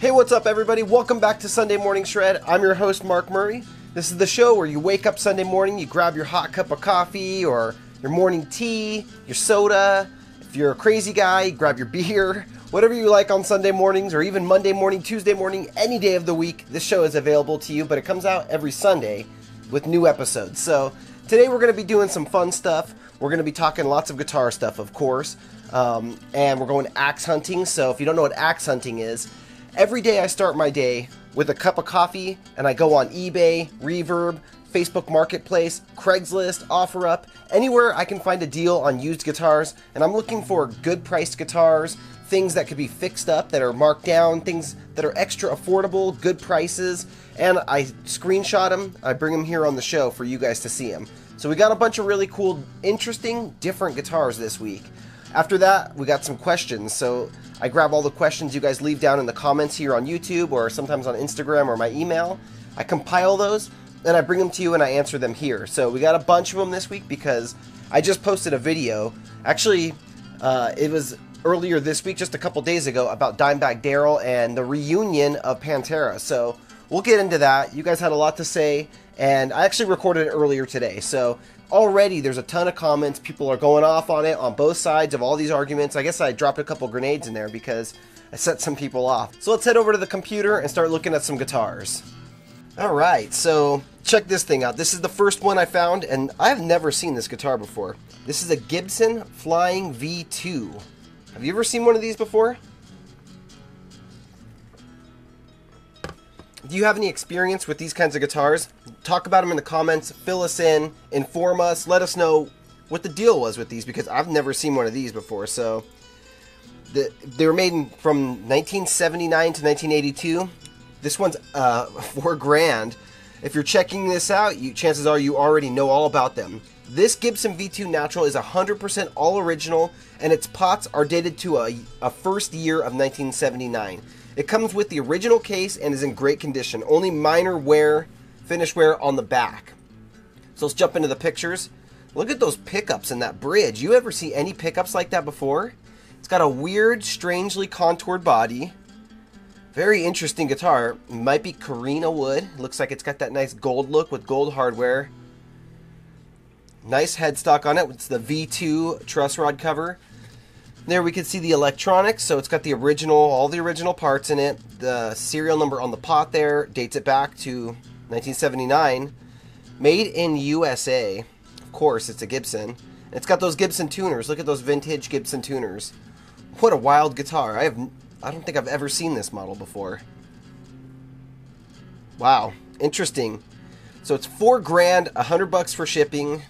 Hey, what's up everybody? Welcome back to Sunday Morning Shred. I'm your host, Mark Murray. This is the show where you wake up Sunday morning, you grab your hot cup of coffee or your morning tea, your soda. If you're a crazy guy, you grab your beer. Whatever you like on Sunday mornings or even Monday morning, Tuesday morning, any day of the week, this show is available to you, but it comes out every Sunday with new episodes. So today we're going to be doing some fun stuff. We're going to be talking lots of guitar stuff, of course, and we're going axe hunting. So if you don't know what axe hunting is, every day I start my day with a cup of coffee and I go on eBay, Reverb, Facebook Marketplace, Craigslist, OfferUp, anywhere I can find a deal on used guitars, and I'm looking for good priced guitars, things that could be fixed up, that are marked down, things that are extra affordable, good prices, and I screenshot them, I bring them here on the show for you guys to see them. So we got a bunch of really cool, interesting, different guitars this week. After that, we got some questions, so I grab all the questions you guys leave down in the comments here on YouTube or sometimes on Instagram or my email. I compile those and I bring them to you and I answer them here. So we got a bunch of them this week because I just posted a video. Actually, it was earlier this week, just a couple days ago, about Dimebag Darrell and the reunion of Pantera. So we'll get into that. You guys had a lot to say and I actually recorded it earlier today. So already there's a ton of comments. People are going off on it on both sides of all these arguments. I guess I dropped a couple grenades in there because I set some people off. So let's head over to the computer and start looking at some guitars. All right, so check this thing out. This is the first one I found, and I've never seen this guitar before. This is a Gibson Flying V2. Have you ever seen one of these before? Do you have any experience with these kinds of guitars? Talk about them in the comments, fill us in, inform us, let us know what the deal was with these, because I've never seen one of these before. So they were made from 1979 to 1982. This one's $4,000. If you're checking this out, chances are you already know all about them. This Gibson V2 Natural is 100% all original, and its pots are dated to a first year of 1979. It comes with the original case and is in great condition. Only minor wear, finish wear on the back. So let's jump into the pictures. Look at those pickups and that bridge. You ever see any pickups like that before? It's got a weird, strangely contoured body. Very interesting guitar. It might be Carina wood. Looks like it's got that nice gold look with gold hardware. Nice headstock on it. It's the V2 truss rod cover. There we can see the electronics, so it's got the original, all the original parts in it. The serial number on the pot there dates it back to 1979. Made in USA. Of course, it's a Gibson. It's got those Gibson tuners. Look at those vintage Gibson tuners. What a wild guitar. I don't think I've ever seen this model before. Wow, interesting. So it's $4,000, $100 for shipping.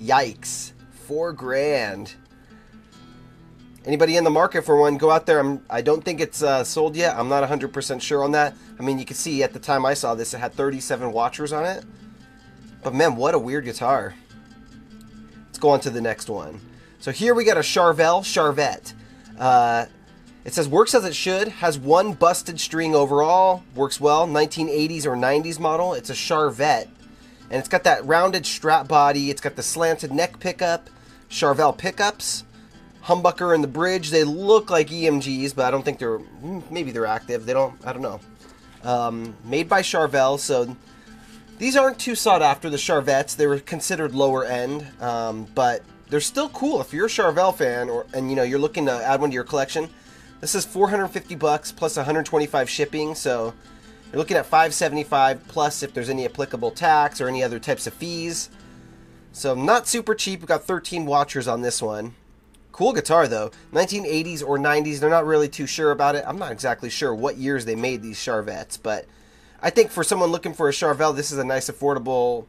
Yikes. $4,000. Anybody in the market for one, go out there. I don't think it's sold yet. I'm not 100% sure on that. I mean, you can see at the time I saw this, it had 37 watchers on it. But man, what a weird guitar. Let's go on to the next one. So here we got a Charvel Charvette. It says, works as it should, has one busted string overall, works well, 1980s or 90s model. It's a Charvette, and it's got that rounded strap body. It's got the slanted neck pickup, Charvel pickups. Humbucker and the bridge, they look like EMGs, but I don't think they're, maybe they're active, they don't, I don't know. Made by Charvel, so these aren't too sought after, the Charvettes, they were considered lower end, but they're still cool. If you're a Charvel fan, and you know, you're looking to add one to your collection, this is $450 plus $125 shipping, so you're looking at $575 plus if there's any applicable tax or any other types of fees. So not super cheap, we've got 13 watchers on this one. Cool guitar though, 1980s or 90s, they're not really too sure about it. I'm not exactly sure what years they made these Charvettes, but I think for someone looking for a Charvel, this is a nice affordable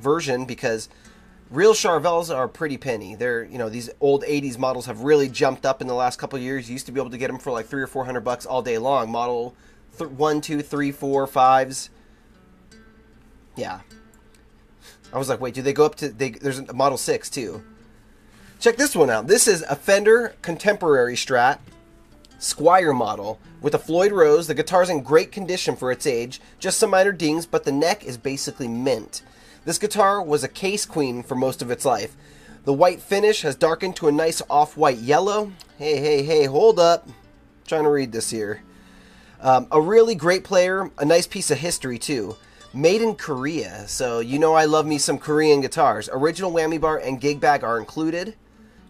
version because real Charvels are a pretty penny. They're, you know, these old 80s models have really jumped up in the last couple of years. You used to be able to get them for like $300 or $400 all day long. Model 1, 2, 3, 4, 5s. Yeah. I was like, wait, do they go up to, there's a model 6 too. Check this one out. This is a Fender Contemporary Strat Squire model with a Floyd Rose. The guitar's in great condition for its age, just some minor dings, but the neck is basically mint. This guitar was a case queen for most of its life. The white finish has darkened to a nice off-white yellow. Hey, hold up. I'm trying to read this here. A really great player, a nice piece of history too. Made in Korea, so you know I love me some Korean guitars. Original whammy bar and gig bag are included.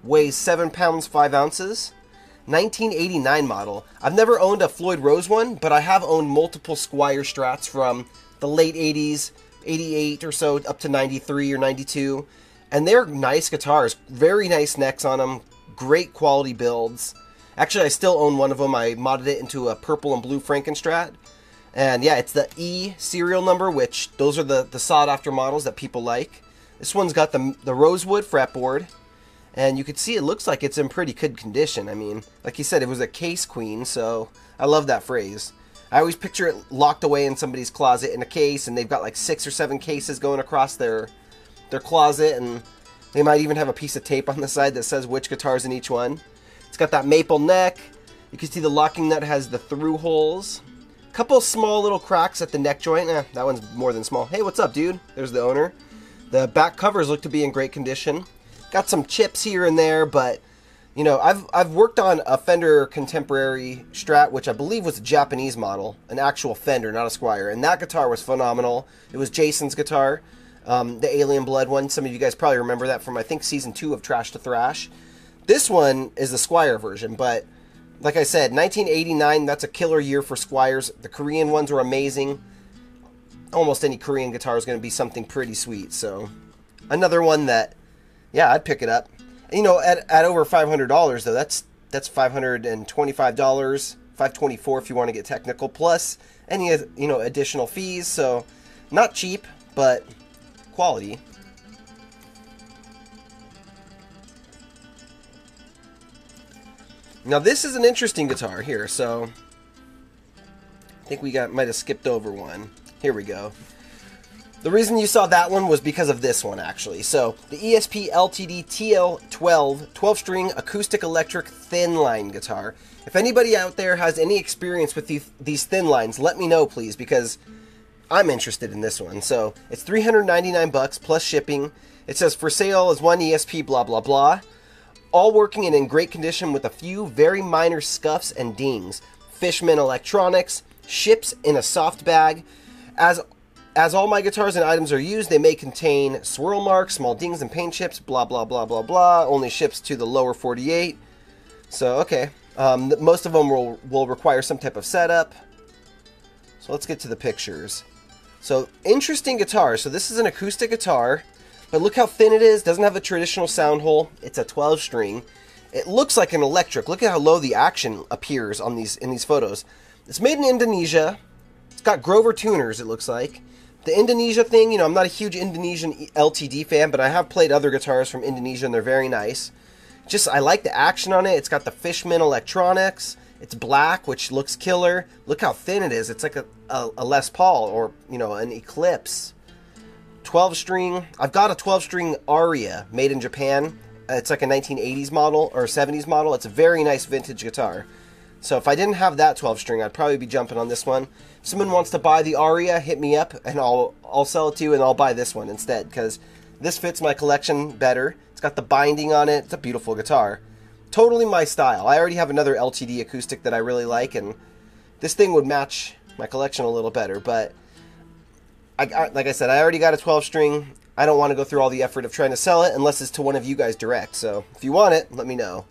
Weighs 7 pounds 5 ounces. 1989 model. I've never owned a Floyd Rose one, but I have owned multiple Squire Strats from the late 80s, 88 or so, up to 93 or 92. And they're nice guitars. Very nice necks on them. Great quality builds. Actually, I still own one of them. I modded it into a purple and blue Frankenstrat. And yeah, it's the E serial number, which those are the sought-after models that people like. This one's got the rosewood fretboard. And you can see it looks like it's in pretty good condition. I mean, like you said, it was a case queen, so I love that phrase. I always picture it locked away in somebody's closet in a case, and they've got like 6 or 7 cases going across their closet, and they might even have a piece of tape on the side that says which guitar's in each one. It's got that maple neck. You can see the locking nut has the through holes. Couple small little cracks at the neck joint. That one's more than small. Hey, what's up, dude? There's the owner. The back covers look to be in great condition. Got some chips here and there, but you know, I've worked on a Fender Contemporary Strat, which I believe was a Japanese model, an actual Fender, not a Squire, and that guitar was phenomenal. It was Jason's guitar, the Alien Blood one. Some of you guys probably remember that from I think season 2 of Trash to Thrash. This one is the Squire version, but like I said, 1989, that's a killer year for Squires. The Korean ones were amazing. Almost any Korean guitar is going to be something pretty sweet. So another one that, yeah, I'd pick it up. You know, at over $500 though, that's $525, $524 if you want to get technical, plus any, you know, additional fees. So not cheap, but quality. Now this is an interesting guitar here, so I think we might have skipped over one. Here we go. The reason you saw that one was because of this one, actually. So the ESP LTD TL12 12-string acoustic electric thin line guitar. If anybody out there has any experience with these thin lines, let me know, please, because I'm interested in this one. So it's $399 plus shipping. It says for sale is one ESP blah blah blah. All working and in great condition with a few very minor scuffs and dings. Fishman electronics, ships in a soft bag. As all my guitars and items are used, they may contain swirl marks, small dings and paint chips, blah, blah, blah, blah, blah. Only ships to the lower 48. So, okay. Most of them will require some type of setup. So let's get to the pictures. So, interesting guitar. So this is an acoustic guitar. But look how thin it is. Doesn't have a traditional sound hole. It's a 12-string. It looks like an electric. Look at how low the action appears on in these photos. It's made in Indonesia. It's got Grover tuners, it looks like. The Indonesia thing, you know, I'm not a huge Indonesian LTD fan, but I have played other guitars from Indonesia, and they're very nice. Just, I like the action on it. It's got the Fishman electronics. It's black, which looks killer. Look how thin it is. It's like a Les Paul or, you know, an Eclipse. 12-string. I've got a 12-string Aria made in Japan. It's like a 1980s model or 70s model. It's a very nice vintage guitar. So if I didn't have that 12-string, I'd probably be jumping on this one. If someone wants to buy the Aria, hit me up and I'll sell it to you, and I'll buy this one instead because this fits my collection better. It's got the binding on it. It's a beautiful guitar. Totally my style. I already have another LTD acoustic that I really like, and this thing would match my collection a little better, but like I said, I already got a 12-string. I don't want to go through all the effort of trying to sell it unless it's to one of you guys direct. So if you want it, let me know.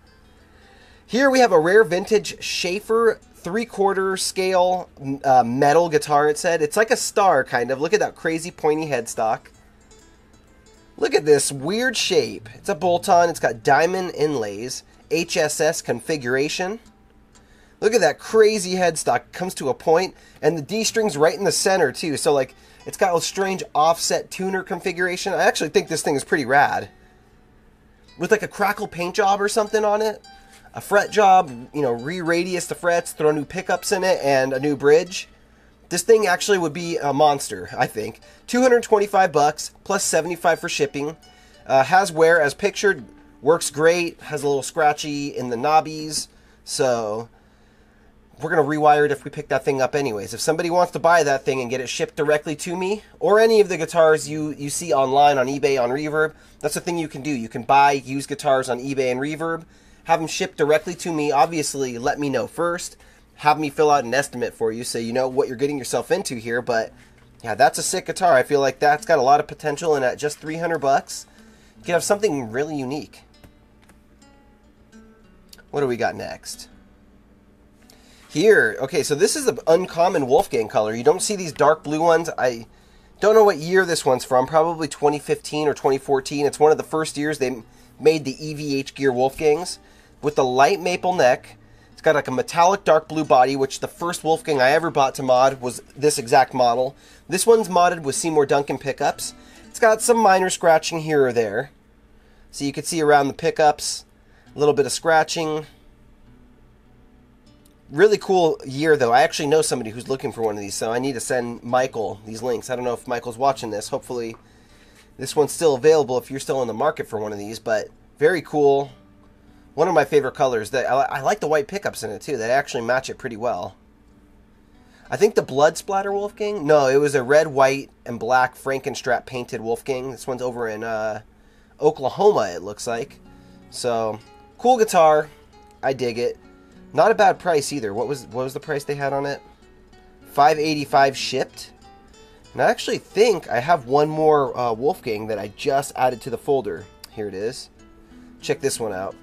Here we have a rare vintage Schaefer 3/4 scale metal guitar, it said. It's like a star, kind of. Look at that crazy pointy headstock. Look at this weird shape. It's a bolt-on. It's got diamond inlays. HSS configuration. Look at that crazy headstock. It comes to a point, and the D string's right in the center, too. So, like, it's got a strange offset tuner configuration. I actually think this thing is pretty rad. With, like, a crackle paint job or something on it. A fret job, you know, re-radius the frets, throw new pickups in it, and a new bridge. This thing actually would be a monster, I think. $225 plus $75 for shipping. Has wear as pictured. Works great. Has a little scratchy in the knobbies. So we're going to rewire it if we pick that thing up anyways. If somebody wants to buy that thing and get it shipped directly to me, or any of the guitars you see online on eBay, on Reverb, that's the thing you can do. You can buy used guitars on eBay and Reverb, have them shipped directly to me. Obviously, let me know first. have me fill out an estimate for you so you know what you're getting yourself into here. But yeah, that's a sick guitar. I feel like that's got a lot of potential, and at just $300 you can have something really unique. What do we got next? Here, okay, so this is an uncommon Wolfgang color. You don't see these dark blue ones. I don't know what year this one's from, probably 2015 or 2014. It's one of the first years they made the EVH Gear Wolfgangs with the light maple neck. It's got like a metallic dark blue body, which the first Wolfgang I ever bought to mod was this exact model. This one's modded with Seymour Duncan pickups. It's got some minor scratching here or there. So you can see around the pickups, a little bit of scratching. Really cool year, though. I actually know somebody who's looking for one of these, so I need to send Michael these links. I don't know if Michael's watching this. Hopefully this one's still available if you're still in the market for one of these, but very cool. One of my favorite colors. That I like the white pickups in it, too. They actually match it pretty well. I think the Blood Splatter Wolfgang? No, it was a red, white, and black Frankenstrat painted Wolfgang. This one's over in Oklahoma, it looks like. So, cool guitar. I dig it. Not a bad price either. What was the price they had on it? $585 shipped. And I actually think I have one more Wolfgang that I just added to the folder. Here it is. Check this one out.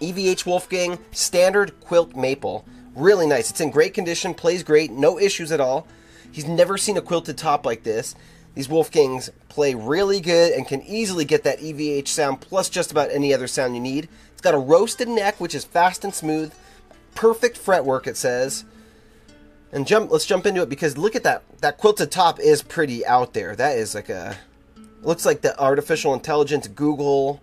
EVH Wolfgang Standard Quilt Maple. Really nice. It's in great condition. Plays great. No issues at all. He's never seen a quilted top like this. These Wolfgangs play really good and can easily get that EVH sound plus just about any other sound you need. It's got a roasted neck, which is fast and smooth. Perfect fretwork, it says. And let's jump into it, because look at that. That quilted top is pretty out there. That is like a... looks like the artificial intelligence Google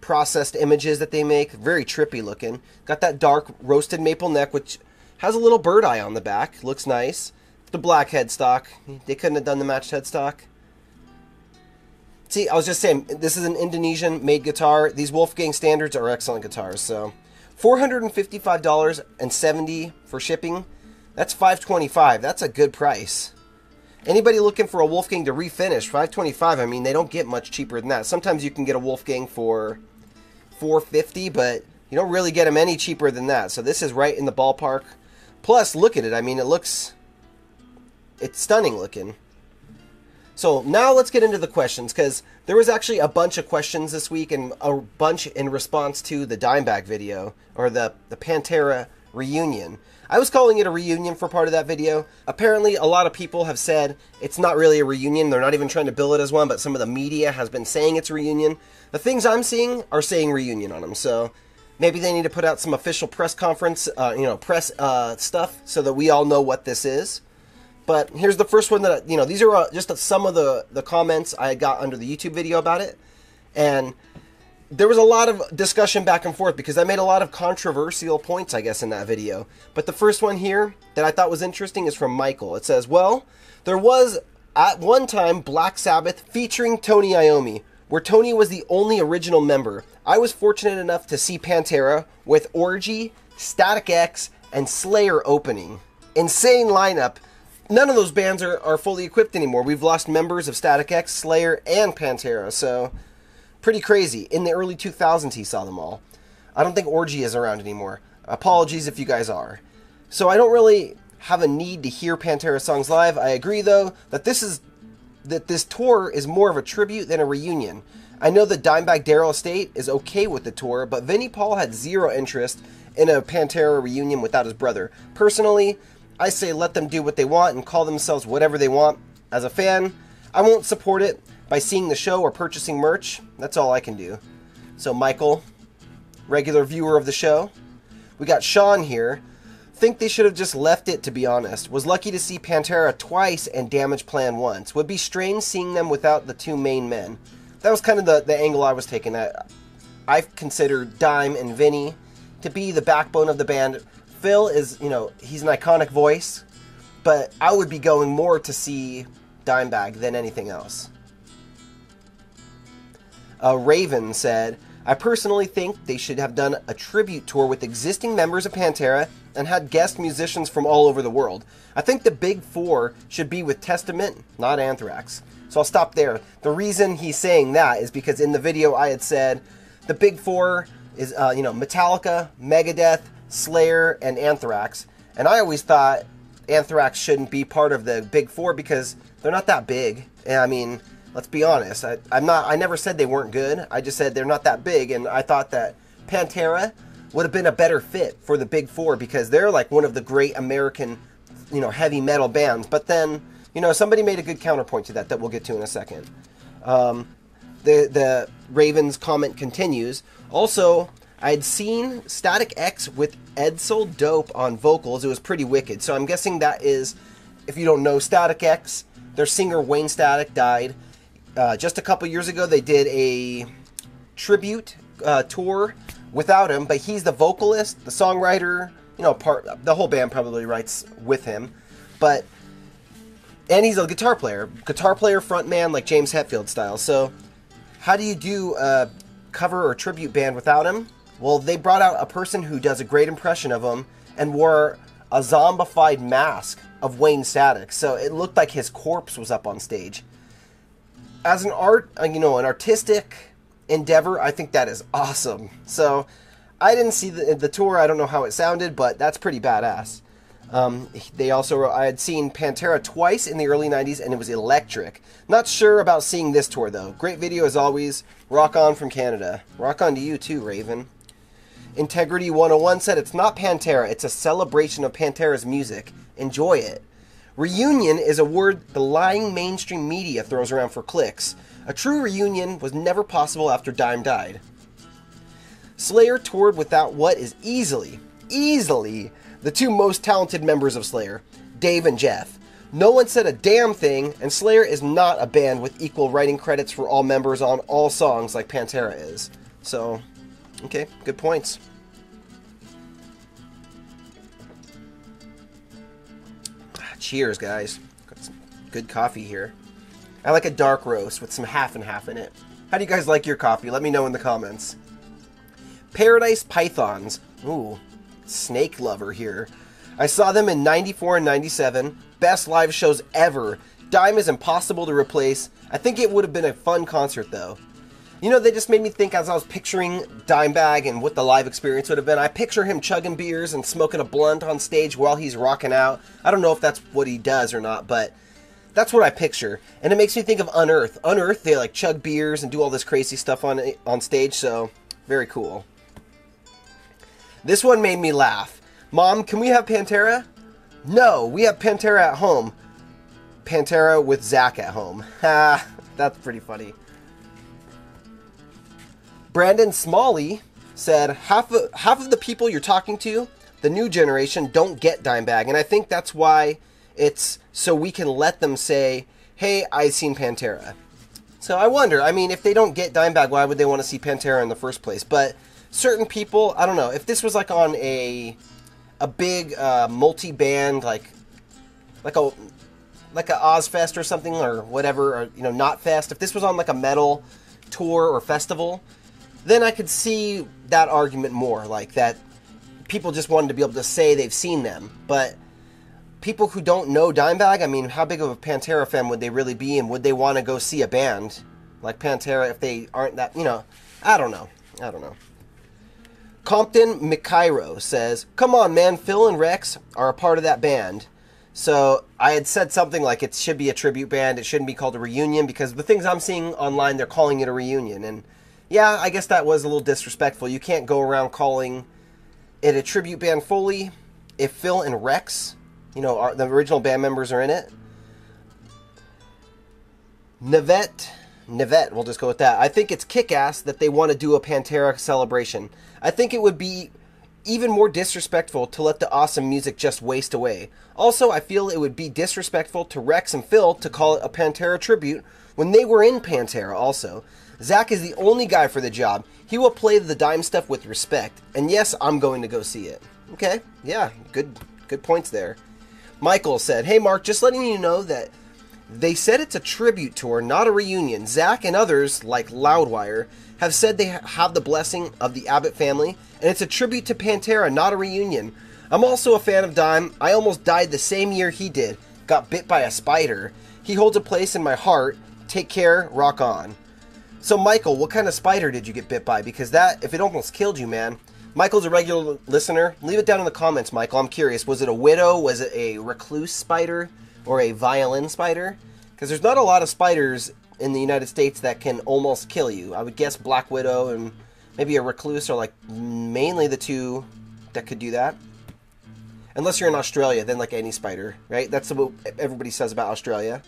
processed images that they make. Very trippy looking. Got that dark roasted maple neck, which has a little bird eye on the back. Looks nice. The black headstock. They couldn't have done the matched headstock. See, I was just saying, this is an Indonesian-made guitar. These Wolfgang standards are excellent guitars. So, $455.70 for shipping. That's $525. That's a good price. Anybody looking for a Wolfgang to refinish, $525. I mean, they don't get much cheaper than that. Sometimes you can get a Wolfgang for $450, but you don't really get them any cheaper than that. So this is right in the ballpark. Plus, look at it. I mean, it looks... it's stunning looking. So now let's get into the questions, because there was actually a bunch of questions this week, and a bunch in response to the Dimebag video, or the Pantera reunion. I was calling it a reunion for part of that video. Apparently a lot of people have said it's not really a reunion. They're not even trying to bill it as one, but some of the media has been saying it's a reunion. The things I'm seeing are saying reunion on them, so maybe they need to put out some official press conference, stuff, so that we all know what this is. But here's the first one that, you know, these are just some of the comments I got under the YouTube video about it. And there was a lot of discussion back and forth, because I made a lot of controversial points, I guess, in that video. But the first one here that I thought was interesting is from Michael. It says, well, there was at one time Black Sabbath featuring Tony Iommi, where Tony was the only original member. I was fortunate enough to see Pantera with Orgy, Static X, and Slayer opening. Insane lineup. None of those bands are fully equipped anymore. We've lost members of Static X, Slayer, and Pantera, so pretty crazy. In the early 2000s, he saw them all. I don't think Orgy is around anymore. Apologies if you guys are. So I don't really have a need to hear Pantera songs live. I agree, though, that this tour is more of a tribute than a reunion. I know that Dimebag Darrell Estate is okay with the tour, but Vinnie Paul had zero interest in a Pantera reunion without his brother. Personally, I say let them do what they want and call themselves whatever they want. As a fan, I won't support it by seeing the show or purchasing merch. That's all I can do. So Michael, regular viewer of the show. We got Sean here. Think they should have just left it, to be honest. Was lucky to see Pantera twice and Damage Plan once. Would be strange seeing them without the two main men. That was kind of the angle I was taking. I've considered Dime and Vinny to be the backbone of the band. Phil is, you know, he's an iconic voice, but I would be going more to see Dimebag than anything else. Raven said, I personally think they should have done a tribute tour with existing members of Pantera and had guest musicians from all over the world. I think the big four should be with Testament, not Anthrax. So I'll stop there. The reason he's saying that is because in the video I had said the big four is, Metallica, Megadeth, Slayer, and Anthrax, And I always thought Anthrax shouldn't be part of the big four because they're not that big. And I mean, let's be honest. I never said they weren't good. I just said they're not that big. And I thought that Pantera would have been a better fit for the big four because they're like one of the great American, you know, heavy metal bands. But then, you know, somebody made a good counterpoint to that that we'll get to in a second. The Raven's comment continues. Also, I'd seen Static X with Edsel Dope on vocals. It was pretty wicked. So I'm guessing that is, if you don't know Static X, their singer Wayne Static died. Just a couple years ago, they did a tribute tour without him, but he's the vocalist, the songwriter, you know, the whole band probably writes with him. But, and he's a guitar player frontman, like James Hetfield style. So how do you do a cover or tribute band without him? Well, they brought out a person who does a great impression of him and wore a zombified mask of Wayne Static, so it looked like his corpse was up on stage. As an artistic endeavor, I think that is awesome. So I didn't see the tour. I don't know how it sounded, but that's pretty badass. They also, I had seen Pantera twice in the early 90s, and it was electric. Not sure about seeing this tour, though. Great video, as always. Rock on from Canada. Rock on to you, too, Raven. Integrity 101 said, it's not Pantera. It's a celebration of Pantera's music. Enjoy it. Reunion is a word the lying mainstream media throws around for clicks. A true reunion was never possible after Dime died. Slayer toured without what is easily the two most talented members of Slayer, Dave and Jeff. No one said a damn thing, and Slayer is not a band with equal writing credits for all members on all songs like Pantera is. So, okay, good points. Cheers, guys. Got some good coffee here. I like a dark roast with some half and half in it. How do you guys like your coffee? Let me know in the comments. Paradise Pythons. Ooh, snake lover here. I saw them in 94 and 97. Best live shows ever. Dime is impossible to replace. I think it would have been a fun concert, though. You know, they just made me think, as I was picturing Dimebag and what the live experience would have been, I picture him chugging beers and smoking a blunt on stage while he's rocking out. I don't know if that's what he does or not, but that's what I picture. And it makes me think of Unearth. Unearth, they like chug beers and do all this crazy stuff on stage, so very cool. This one made me laugh. Mom, can we have Pantera? No, we have Pantera at home. Pantera with Zach at home. Ha, that's pretty funny. Brandon Smalley said, half of the people you're talking to, the new generation, don't get Dimebag. And I think that's why it's so we can let them say, hey, I've seen Pantera. So I wonder, I mean, if they don't get Dimebag, why would they want to see Pantera in the first place? But certain people, I don't know, if this was like on a big multi-band, like a Ozfest or something or whatever, or, you know, Knotfest, if this was on like a metal tour or festival, then I could see that argument more, like that people just wanted to be able to say they've seen them. But people who don't know Dimebag, I mean, how big of a Pantera fan would they really be, and would they want to go see a band like Pantera if they aren't that, you know, I don't know. Compton McCairo says, come on, man, Phil and Rex are a part of that band. So I had said something like it should be a tribute band, it shouldn't be called a reunion, because the things I'm seeing online, they're calling it a reunion, and yeah, I guess that was a little disrespectful. You can't go around calling it a tribute band fully if Phil and Rex, you know, the original band members are in it. Nivette, we'll just go with that. I think it's kick-ass that they want to do a Pantera celebration. I think it would be even more disrespectful to let the awesome music just waste away. Also, I feel it would be disrespectful to Rex and Phil to call it a Pantera tribute when they were in Pantera also. Zach is the only guy for the job. He will play the Dime stuff with respect. And yes, I'm going to go see it. Okay, yeah, good points there. Michael said, hey, Mark, just letting you know that they said it's a tribute tour, not a reunion. Zach and others, like Loudwire, have said they have the blessing of the Abbott family, and it's a tribute to Pantera, not a reunion. I'm also a fan of Dime. I almost died the same year he did. Got bit by a spider. He holds a place in my heart. Take care, rock on. So, Michael, what kind of spider did you get bit by? Because that, if it almost killed you, man, Michael's a regular listener. Leave it down in the comments, Michael. I'm curious. Was it a widow? Was it a recluse spider? Or a violin spider? Because there's not a lot of spiders in the United States that can almost kill you. I would guess black widow and maybe a recluse are like mainly the two that could do that. Unless you're in Australia, then like any spider, right? That's what everybody says about Australia.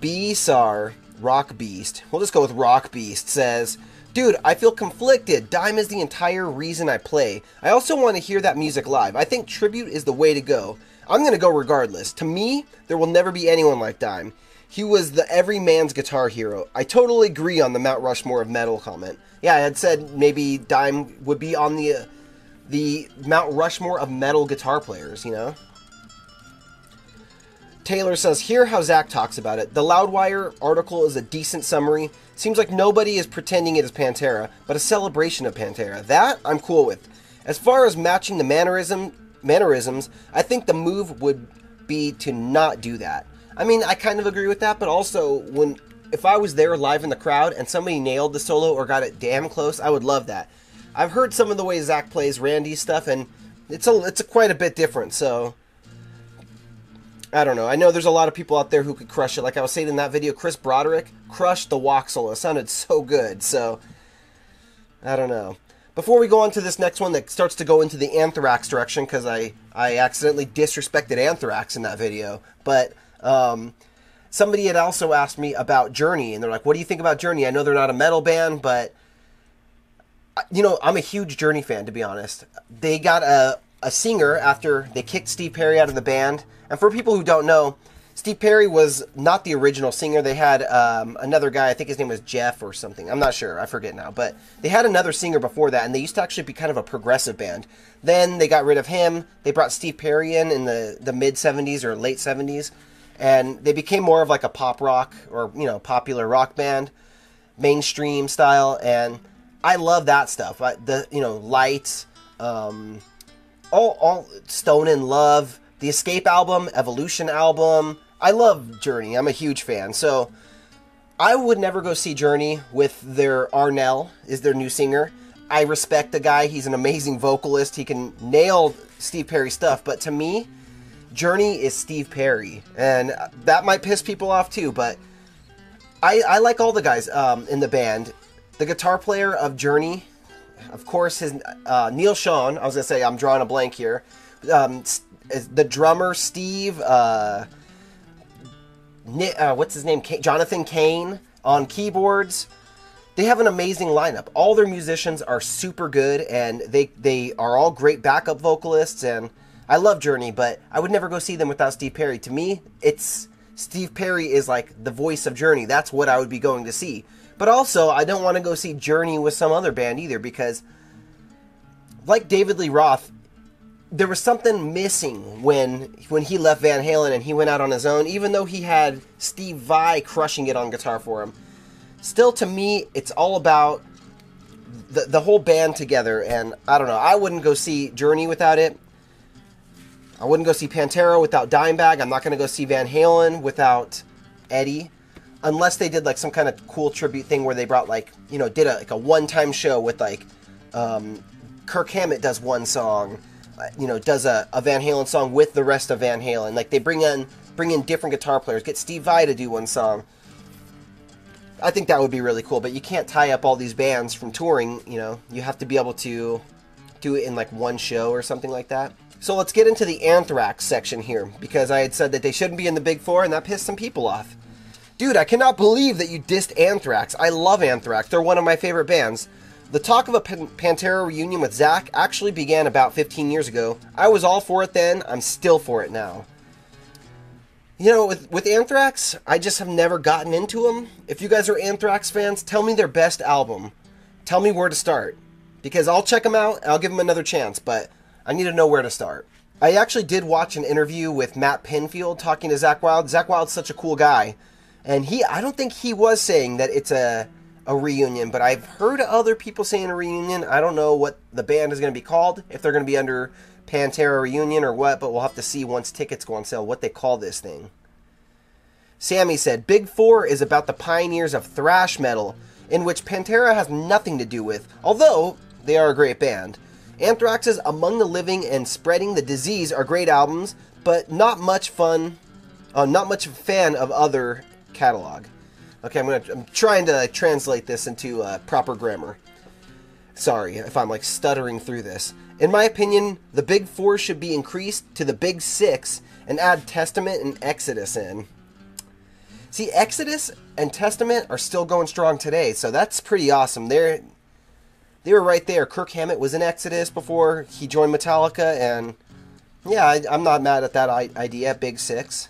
B-Sar, Rock Beast. We'll just go with Rock Beast, says, dude, I feel conflicted. Dime is the entire reason I play. I also want to hear that music live. I think tribute is the way to go. I'm going to go regardless. To me, there will never be anyone like Dime. He was the every man's guitar hero. I totally agree on the Mount Rushmore of metal comment. Yeah, I had said maybe Dime would be on the Mount Rushmore of metal guitar players, you know? Taylor says, hear how Zach talks about it. The Loudwire article is a decent summary. Seems like nobody is pretending it is Pantera, but a celebration of Pantera. That I'm cool with. As far as matching the mannerisms, I think the move would be to not do that. I mean, I kind of agree with that, but also if I was there live in the crowd and somebody nailed the solo or got it damn close, I would love that. I've heard some of the way Zach plays Randy's stuff, and it's quite a bit different, so I don't know. I know there's a lot of people out there who could crush it. Like I was saying in that video, Chris Broderick crushed the walk solo. It sounded so good. So, I don't know. Before we go on to this next one that starts to go into the Anthrax direction, because I accidentally disrespected Anthrax in that video. But somebody had also asked me about Journey, and they're like, what do you think about Journey? I know they're not a metal band, but, you know, I'm a huge Journey fan, to be honest. They got a singer after they kicked Steve Perry out of the band. And for people who don't know, Steve Perry was not the original singer. They had another guy, I think his name was Jeff or something. I'm not sure, I forget now. But they had another singer before that, and they used to actually be kind of a progressive band. Then they got rid of him. They brought Steve Perry in the mid-'70s or late 70s, and they became more of like a pop rock or, you know, popular rock band, mainstream style. And I love that stuff. The, you know, Lights, all Stone in Love, the Escape album, Evolution album. I love Journey. I'm a huge fan. So I would never go see Journey with their Arnell, is their new singer. I respect the guy. He's an amazing vocalist. He can nail Steve Perry stuff. But to me, Journey is Steve Perry. And that might piss people off too. But I like all the guys in the band. The guitar player of Journey, of course, his Neil Sean. I was going to say, I'm drawing a blank here. The drummer, Steve, what's his name, Jonathan Cain on keyboards. They have an amazing lineup. All their musicians are super good, and they are all great backup vocalists, and I love Journey, but I would never go see them without Steve Perry. To me, it's Steve Perry is like the voice of Journey. That's what I would be going to see. But also, I don't want to go see Journey with some other band either, because like David Lee Roth, there was something missing when he left Van Halen and he went out on his own, even though he had Steve Vai crushing it on guitar for him. Still, to me, it's all about the whole band together, and I don't know. I wouldn't go see Journey without it. I wouldn't go see Pantera without Dimebag. I'm not going to go see Van Halen without Eddie, unless they did like some kind of cool tribute thing where they brought like, you know, did like a one-time show with like Kirk Hammett does one song, you know, does a Van Halen song with the rest of Van Halen. Like, they bring in different guitar players, get Steve Vai to do one song. I think that would be really cool, but you can't tie up all these bands from touring, you know. You have to be able to do it in, like, one show or something like that. So let's get into the Anthrax section here, because I had said that they shouldn't be in the Big Four, and that pissed some people off. Dude, I cannot believe that you dissed Anthrax. I love Anthrax. They're one of my favorite bands. The talk of a Pantera reunion with Zach actually began about 15 years ago. I was all for it then. I'm still for it now. You know, with Anthrax, I just have never gotten into them. If you guys are Anthrax fans, tell me their best album. Tell me where to start. Because I'll check them out and I'll give them another chance, but I need to know where to start. I actually did watch an interview with Matt Pinfield talking to Zakk Wylde. Zakk Wylde's such a cool guy. And I don't think he was saying that it's a reunion, but I've heard other people saying a reunion. I don't know what the band is going to be called, if they're going to be under Pantera Reunion or what, but we'll have to see once tickets go on sale what they call this thing. Sammy said, Big Four is about the pioneers of thrash metal. in which Pantera has nothing to do with, although they are a great band. Anthrax's Among the Living and Spreading the Disease are great albums, but not much fan of other catalog. Okay, I'm trying to translate this into proper grammar. Sorry if I'm like stuttering through this. In my opinion, the Big Four should be increased to the Big Six and add Testament and Exodus in. See, Exodus and Testament are still going strong today, so that's pretty awesome. They were right there. Kirk Hammett was in Exodus before he joined Metallica, and yeah, I'm not mad at that idea, Big Six.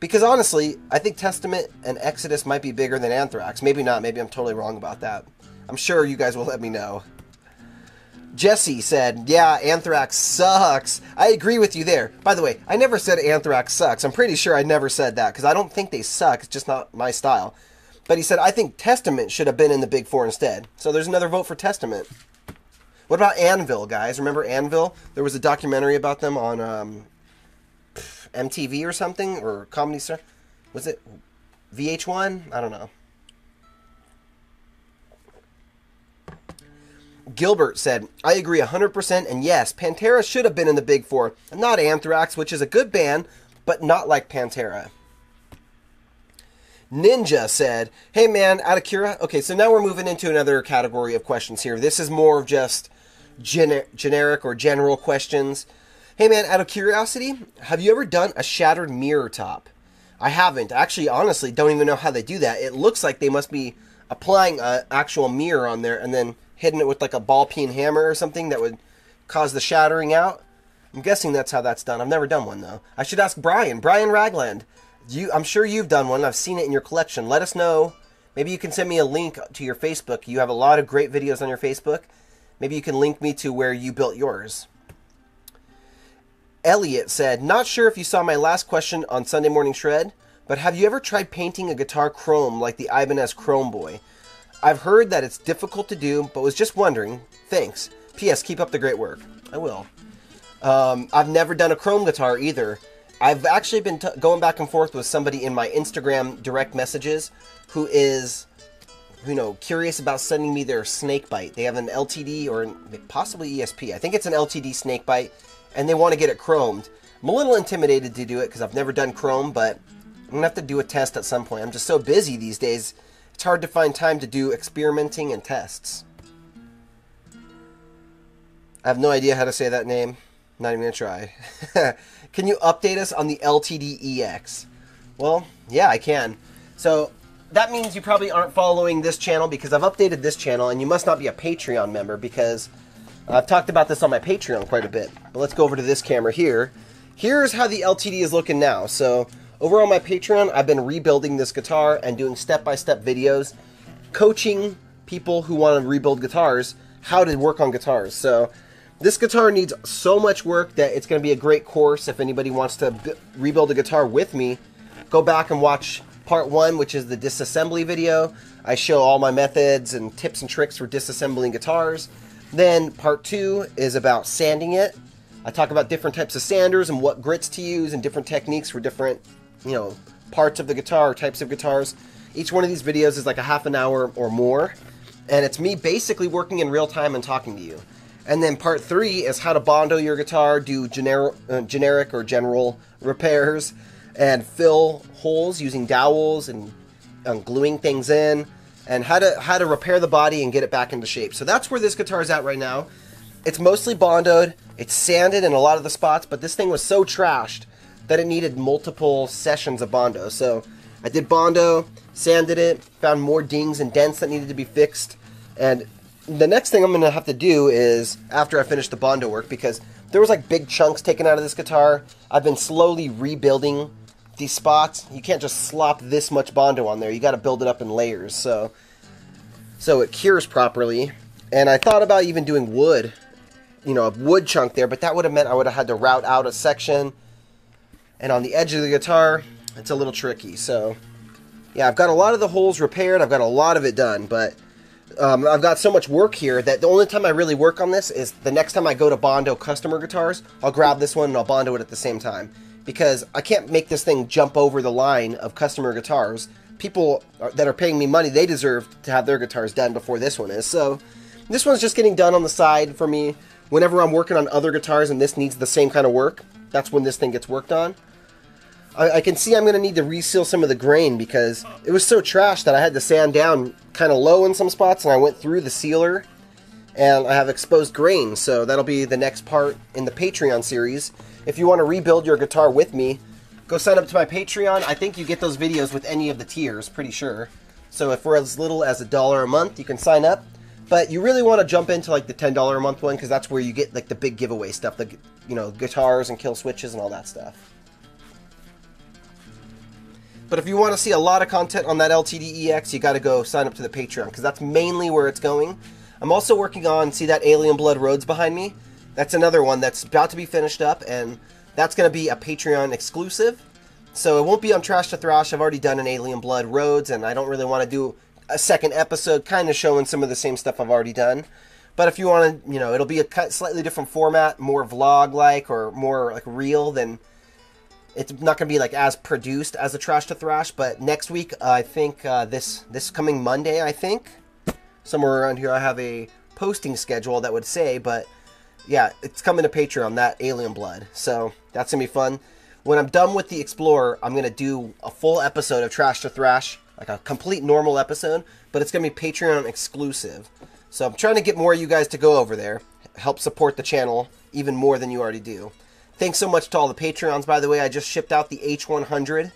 Because honestly, I think Testament and Exodus might be bigger than Anthrax. Maybe not, maybe I'm totally wrong about that. I'm sure you guys will let me know. Jesse said, yeah, Anthrax sucks. I agree with you there. By the way, I never said Anthrax sucks. I'm pretty sure I never said that, because I don't think they suck. It's just not my style. But he said, I think Testament should have been in the Big Four instead. So there's another vote for Testament. What about Anvil, guys? Remember Anvil? There was a documentary about them on MTV or something, or Comedy Star. Was it VH1? I don't know. Gilbert said, I agree 100%, and yes, Pantera should have been in the Big Four, not Anthrax, which is a good band, but not like Pantera. Ninja said, hey man, out of curiosity. Okay, so now we're moving into another category of questions here. This is more of just generic or general questions. Hey man, out of curiosity, have you ever done a shattered mirror top? I haven't. Actually, honestly, don't even know how they do that. It looks like they must be applying an actual mirror on there and then hitting it with like a ball peen hammer or something that would cause the shattering out. I'm guessing that's how that's done. I've never done one though. I should ask Brian. Brian Ragland. I'm sure you've done one. I've seen it in your collection. Let us know. Maybe you can send me a link to your Facebook. You have a lot of great videos on your Facebook. Maybe you can link me to where you built yours. Elliot said, not sure if you saw my last question on Sunday Morning Shred, but have you ever tried painting a guitar chrome like the Ibanez Chrome Boy? I've heard that it's difficult to do, but was just wondering. Thanks. P.S. Keep up the great work. I will. I've never done a chrome guitar either. I've actually been going back and forth with somebody in my Instagram direct messages who is, you know, curious about sending me their snake bite. They have an LTD or possibly ESP. I think it's an LTD snake bite, and they want to get it chromed. I'm a little intimidated to do it because I've never done chrome, but I'm going to have to do a test at some point. I'm just so busy these days. It's hard to find time to do experimenting and tests. I have no idea how to say that name. Not even going to try. Can you update us on the LTD-EX? Well, yeah, I can. So that means you probably aren't following this channel because I've updated this channel, and you must not be a Patreon member because I've talked about this on my Patreon quite a bit. But let's go over to this camera here. Here's how the LTD is looking now. So over on my Patreon, I've been rebuilding this guitar and doing step-by-step videos, coaching people who want to rebuild guitars how to work on guitars. So this guitar needs so much work that it's going to be a great course. If anybody wants to rebuild a guitar with me, go back and watch part one, which is the disassembly video. I show all my methods and tips and tricks for disassembling guitars. Then part two is about sanding it. I talk about different types of sanders and what grits to use and different techniques for different, you know, parts of the guitar or types of guitars. Each one of these videos is like a half an hour or more, and it's me basically working in real time and talking to you. And then part three is how to bondo your guitar, do generic or general repairs, and fill holes using dowels and gluing things in, and how to repair the body and get it back into shape. So that's where this guitar is at right now. It's mostly bondoed, it's sanded in a lot of the spots, but this thing was so trashed that it needed multiple sessions of bondo. So I did bondo, sanded it, found more dings and dents that needed to be fixed, and the next thing I'm going to have to do is, after I finish the bondo work, because there was like big chunks taken out of this guitar, I've been slowly rebuilding these spots. You can't just slop this much bondo on there. You got to build it up in layers so it cures properly. And I thought about even doing wood, you know, a wood chunk there, but that would have meant I would have had to route out a section. And on the edge of the guitar, it's a little tricky. So yeah, I've got a lot of the holes repaired. I've got a lot of it done, but I've got so much work here that the only time I really work on this is the next time I go to bondo customer guitars. I'll grab this one and I'll bondo it at the same time, because I can't make this thing jump over the line of customer guitars people that are paying me money, they deserve to have their guitars done before this one is. So this one's just getting done on the side for me. Whenever I'm working on other guitars and this needs the same kind of work, that's when this thing gets worked on. I can see I'm going to need to reseal some of the grain because it was so trash that I had to sand down kind of low in some spots, and I went through the sealer and I have exposed grain. So that'll be the next part in the Patreon series. If you want to rebuild your guitar with me, go sign up to my Patreon. I think you get those videos with any of the tiers, pretty sure. So if we're as little as $1 a month, you can sign up. But you really want to jump into like the $10 a month one because that's where you get like the big giveaway stuff, the, you know, guitars and kill switches and all that stuff. But if you want to see a lot of content on that LTD-EX, you got to go sign up to the Patreon because that's mainly where it's going. I'm also working on, see that Alien Blood Roads behind me? That's another one that's about to be finished up, and that's going to be a Patreon exclusive. So it won't be on Trash to Thrash. I've already done an Alien Blood Roads, and I don't really want to do a second episode kind of showing some of the same stuff I've already done. But if you want to, you know, it'll be a slightly different format, more vlog-like or more like real than... It's not going to be like as produced as a Trash to Thrash. But next week, I think this coming Monday, I think, somewhere around here, I have a posting schedule that would say, but yeah, it's coming to Patreon, that Alien Blood. So that's going to be fun. When I'm done with the Explorer, I'm going to do a full episode of Trash to Thrash, like a complete normal episode, but it's going to be Patreon exclusive. So I'm trying to get more of you guys to go over there, help support the channel even more than you already do. Thanks so much to all the Patreons, by the way. I just shipped out the H100,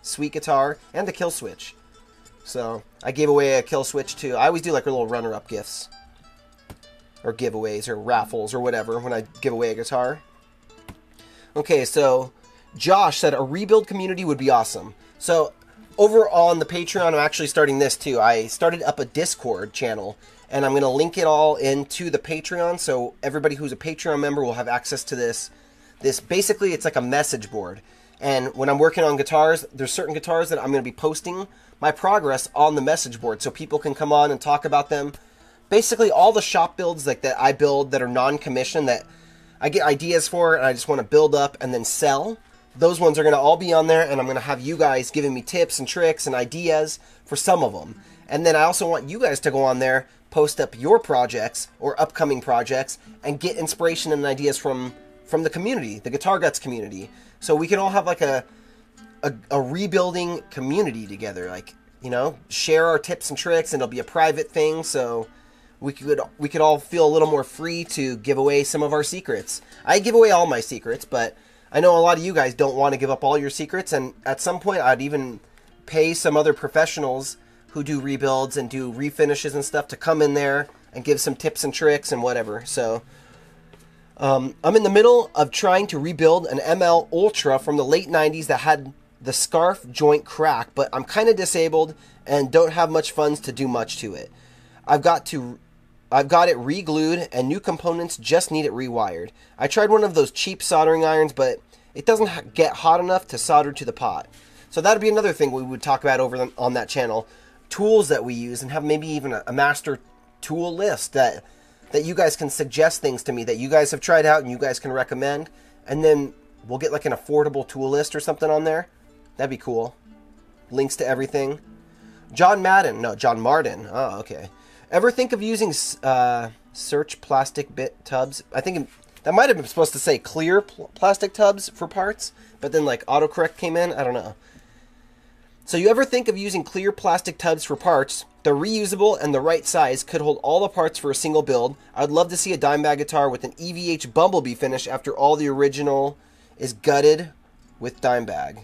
sweet guitar, and the kill switch. So I gave away a kill switch too. I always do like little runner-up gifts, or giveaways, or raffles, or whatever when I give away a guitar. Okay, so Josh said a rebuild community would be awesome. So over on the Patreon, I'm actually starting this too. I started up a Discord channel, and I'm going to link it all into the Patreon, so everybody who's a Patreon member will have access to this. Basically, it's like a message board. And when I'm working on guitars, there's certain guitars that I'm going to be posting my progress on the message board, so people can come on and talk about them. Basically, all the shop builds like that I build that are non-commissioned, that I get ideas for, and I just want to build up and then sell. Those ones are going to all be on there, and I'm going to have you guys giving me tips and tricks and ideas for some of them. And then I also want you guys to go on there, post up your projects or upcoming projects, and get inspiration and ideas from the community, the Guitar Guts community. So we can all have like a rebuilding community together, like, you know, share our tips and tricks, and it'll be a private thing, so we could all feel a little more free to give away some of our secrets. I give away all my secrets, but I know a lot of you guys don't want to give up all your secrets, and at some point I'd even pay some other professionals who do rebuilds and do refinishes and stuff to come in there and give some tips and tricks and whatever. So I'm in the middle of trying to rebuild an ML Ultra from the late 90s that had the scarf joint crack, but I'm kind of disabled and don't have much funds to do much to it. I've got it re-glued, and new components just need it rewired. I tried one of those cheap soldering irons, but it doesn't get hot enough to solder to the pot. So that'd be another thing we would talk about over on that channel. Tools that we use, and have maybe even a master tool list that you guys can suggest things to me that you guys have tried out and you guys can recommend, and then we'll get like an affordable tool list or something on there. That'd be cool. Links to everything. John Martin. Oh, okay. Ever think of using search plastic bit tubs? I think that might have been supposed to say clear plastic tubs for parts, but then like autocorrect came in. I don't know. So you ever think of using clear plastic tubs for parts? They're reusable and the right size, could hold all the parts for a single build. I would love to see a Dimebag guitar with an EVH Bumblebee finish after all the original is gutted with Dimebag.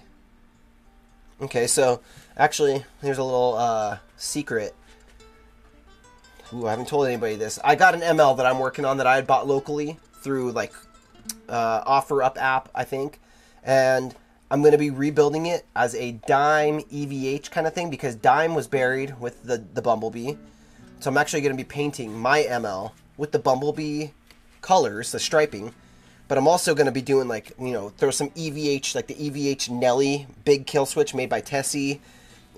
Okay, so actually, here's a little secret. Ooh, I haven't told anybody this. I got an ML that I'm working on that I had bought locally through like OfferUp app, I think. And I'm going to be rebuilding it as a Dime EVH kind of thing because Dime was buried with the Bumblebee. So I'm actually going to be painting my ML with the Bumblebee colors, the striping. But I'm also going to be doing like, you know, throw some EVH, like the EVH Nelly big kill switch made by Tessie,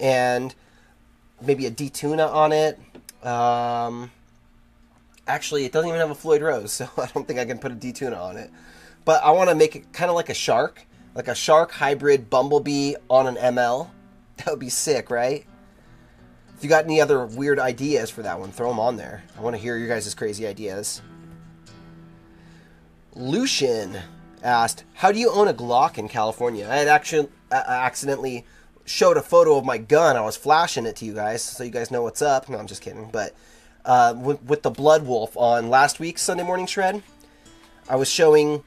and maybe a D-Tuna on it. Actually, it doesn't even have a Floyd Rose, so I don't think I can put a D-Tuna on it. But I want to make it kind of like a shark hybrid Bumblebee on an ML, That would be sick, right? If you got any other weird ideas for that one, throw them on there. I want to hear your guys' crazy ideas. Lucian asked, how do you own a Glock in California? I had actually accidentally showed a photo of my gun. I was flashing it to you guys so you guys know what's up. No, I'm just kidding. But with the Blood Wolf on last week's Sunday Morning Shred, I was showing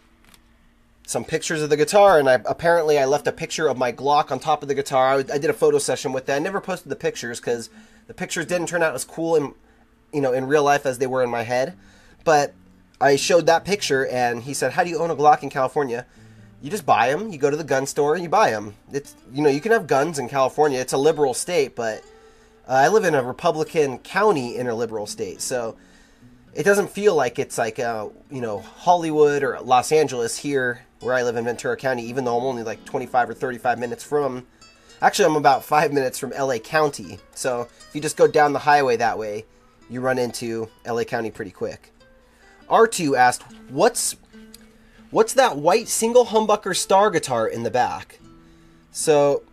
some pictures of the guitar, and apparently I left a picture of my Glock on top of the guitar. I did a photo session with that. I never posted the pictures because the pictures didn't turn out as cool in, you know, in real life as they were in my head. But I showed that picture, and he said, "How do you own a Glock in California?" You just buy them. You go to the gun store and you buy them. It's, you know, you can have guns in California. It's a liberal state, but I live in a Republican county in a liberal state, so it doesn't feel like it's like you know, Hollywood or Los Angeles here. Where I live in Ventura County, even though I'm only like 25 or 35 minutes from... Actually, I'm about 5 minutes from LA County. So if you just go down the highway that way, you run into LA County pretty quick. R2 asked, what's that white single humbucker star guitar in the back? So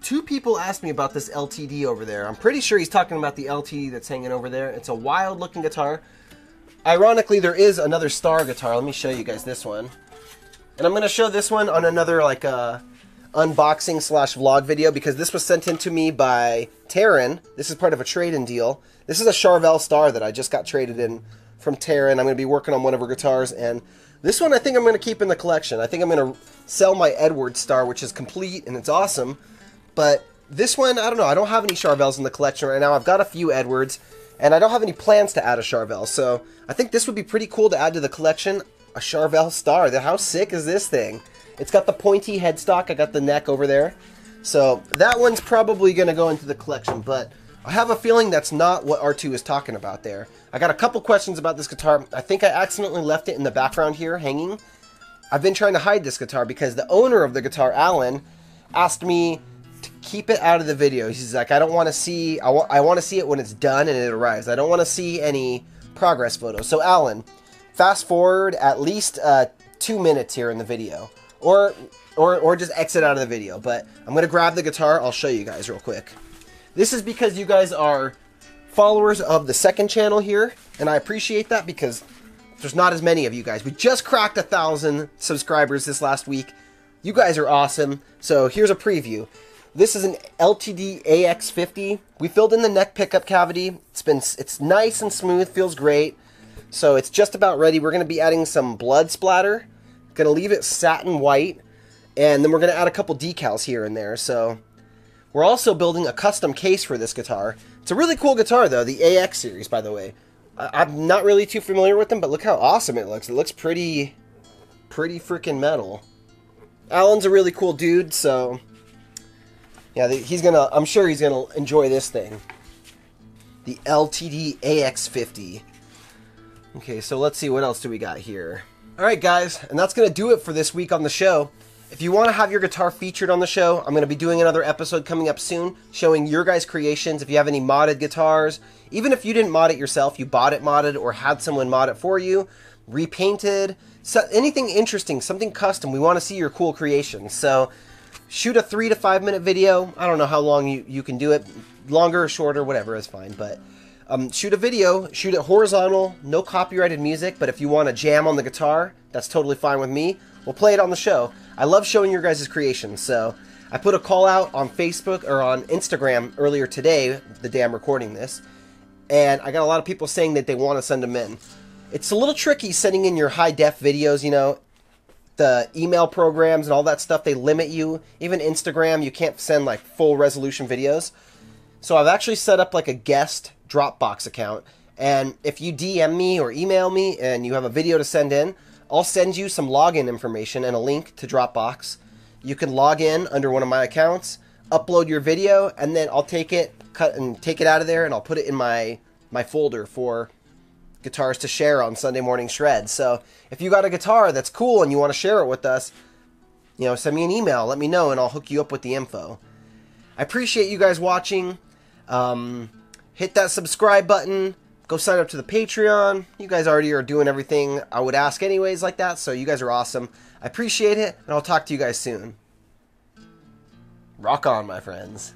two people asked me about this LTD over there. I'm pretty sure he's talking about the LTD that's hanging over there. It's a wild looking guitar. Ironically, there is another star guitar. Let me show you guys this one. And I'm going to show this one on another like unboxing / vlog video because this was sent in to me by Taryn. This is part of a trade-in deal. This is a Charvel Star that I just got traded in from Taryn. I'm going to be working on one of her guitars. And this one I think I'm going to keep in the collection. I think I'm going to sell my Edward Star, which is complete and it's awesome. But this one, I don't know. I don't have any Charvels in the collection right now. I've got a few Edwards. And I don't have any plans to add a Charvel. So I think this would be pretty cool to add to the collection. A Charvel Star. How sick is this thing? It's got the pointy headstock. I got the neck over there. So that one's probably going to go into the collection, but I have a feeling that's not what R2 is talking about there. I got a couple questions about this guitar. I think I accidentally left it in the background here hanging. I've been trying to hide this guitar because the owner of the guitar, Alan, asked me to keep it out of the video. He's like, I don't want to see, I want to see it when it's done and it arrives. I don't want to see any progress photos. So Alan, fast forward at least 2 minutes here in the video, or just exit out of the video. But I'm gonna grab the guitar. I'll show you guys real quick. This is because you guys are followers of the second channel here, and I appreciate that because there's not as many of you guys. We just cracked 1,000 subscribers this last week. You guys are awesome. So here's a preview. This is an LTD-EX 50. We filled in the neck pickup cavity. It's nice and smooth. Feels great. So it's just about ready. We're going to be adding some blood splatter. Going to leave it satin white. And then we're going to add a couple decals here and there. So we're also building a custom case for this guitar. It's a really cool guitar, though. The AX series, by the way. I'm not really too familiar with them, but look how awesome it looks. It looks pretty freaking metal. Alan's a really cool dude, so... yeah, he's going to... I'm sure he's going to enjoy this thing. The LTD AX 50. Okay, so let's see, what else do we got here? All right, guys, and that's going to do it for this week on the show. If you want to have your guitar featured on the show, I'm going to be doing another episode coming up soon showing your guys' creations. If you have any modded guitars, even if you didn't mod it yourself, you bought it modded or had someone mod it for you, repainted, so anything interesting, something custom, we want to see your cool creations. So shoot a 3 to 5 minute video. I don't know how long you can do it. Longer or shorter, whatever is fine, but... shoot a video, shoot it horizontal, no copyrighted music, but if you want to jam on the guitar, that's totally fine with me. We'll play it on the show. I love showing your guys' creations, so I put a call out on Facebook or on Instagram earlier today, the day I'm recording this, and I got a lot of people saying that they want to send them in. It's a little tricky sending in your high-def videos, you know, the email programs and all that stuff, they limit you. Even Instagram, you can't send like full resolution videos. So I've actually set up like a guest Dropbox account, and if you DM me or email me and you have a video to send in, I'll send you some login information and a link to Dropbox. You can log in under one of my accounts, upload your video, and then I'll take it, cut and take it out of there, and I'll put it in my folder for guitars to share on Sunday Morning Shred. So if you got a guitar that's cool and you want to share it with us, you know, send me an email, let me know, and I'll hook you up with the info. I appreciate you guys watching. Hit that subscribe button, go sign up to the Patreon. You guys already are doing everything I would ask anyways like that, so you guys are awesome. I appreciate it, and I'll talk to you guys soon. Rock on, my friends.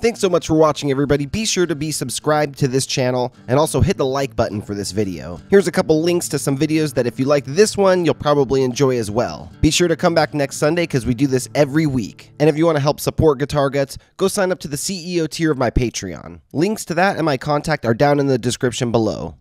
Thanks so much for watching, everybody. Be sure to be subscribed to this channel and also hit the like button for this video. Here's a couple links to some videos that if you like this one, you'll probably enjoy as well. Be sure to come back next Sunday because we do this every week. And if you want to help support Guitar Guts, go sign up to the CEO tier of my Patreon. Links to that and my contact are down in the description below.